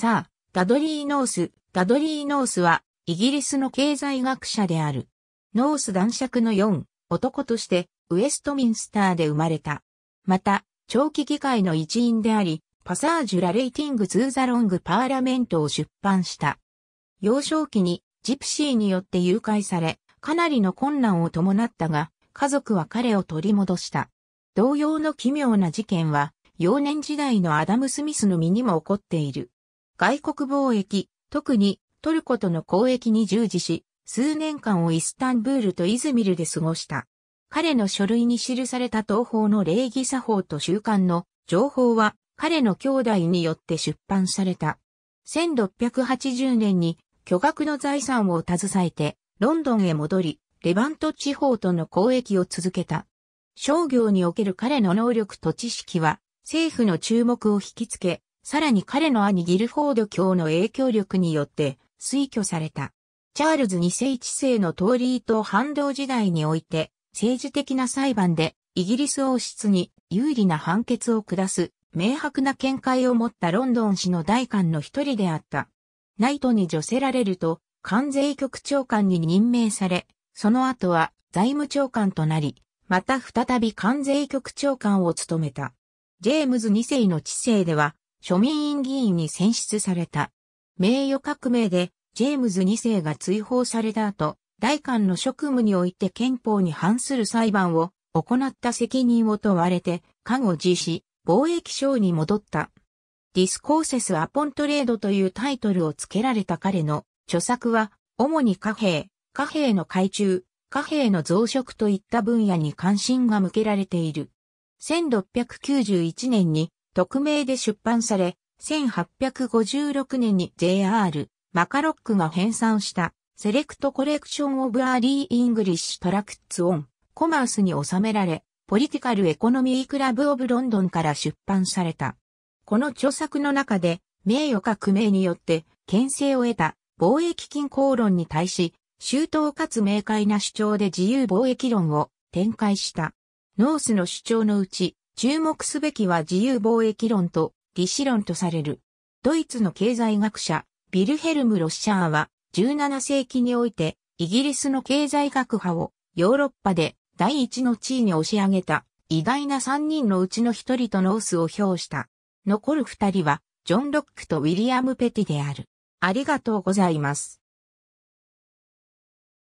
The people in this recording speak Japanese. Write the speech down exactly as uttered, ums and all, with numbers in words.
さあ、ダドリー・ノース。ダドリー・ノースは、イギリスの経済学者である。ノース男爵のよん、男として、ウェストミンスターで生まれた。また、長期議会の一員であり、パサージュ・ラレイティング・ツー・ザ・ロング・パーラメントを出版した。幼少期に、ジプシーによって誘拐され、かなりの困難を伴ったが、家族は彼を取り戻した。同様の奇妙な事件は、幼年時代のアダム・スミスの身にも起こっている。外国貿易、特にトルコとの交易に従事し、数年間をイスタンブールとイズミルで過ごした。彼の書類に記された東方の礼儀作法と習慣の情報は彼の兄弟によって出版された。せんろっぴゃくはちじゅうねんに巨額の財産を携えてロンドンへ戻り、レバント地方との交易を続けた。商業における彼の能力と知識は政府の注目を引きつけ、さらに彼の兄ギルフォード卿の影響力によって推挙された。チャールズにせい治世のトーリー党反動時代において政治的な裁判でイギリス王室に有利な判決を下す明白な見解を持ったロンドン市の大官の一人であった。ナイトに叙せられると関税局長官に任命され、その後は財務長官となり、また再び関税局長官を務めた。ジェームズにせいの治世では庶民院議員に選出された。名誉革命でジェームズにせいが追放された後、大官の職務において憲法に反する裁判を行った責任を問われて、過後辞し、貿易省に戻った。ディスコーセス・アポントレードというタイトルを付けられた彼の著作は、主に貨幣、貨幣の改鋳、貨幣の増殖といった分野に関心が向けられている。せんろっぴゃくきゅうじゅういちねんに匿名で出版され、せんはっぴゃくごじゅうろくねんに ジェイアール マカロックが編纂したセレクトコレクションオブアリーイングリッシュトラクツオンコマースに収められ、ポリティカルエコノミークラブオブロンドンから出版された。この著作の中で、名誉革命によって牽制を得た貿易均衡論に対し、周到かつ明快な主張で自由貿易論を展開した。ノースの主張のうち、注目すべきは自由貿易論と利子論とされる。ドイツの経済学者、ヴィルヘルム・ロッシャーは、じゅうななせいきにおいて、イギリスの経済学派をヨーロッパで第一の地位に押し上げた、偉大なさんにんのうちのひとりとノースを評した。残るふたりは、ジョン・ロックとウィリアム・ペティである。ありがとうございます。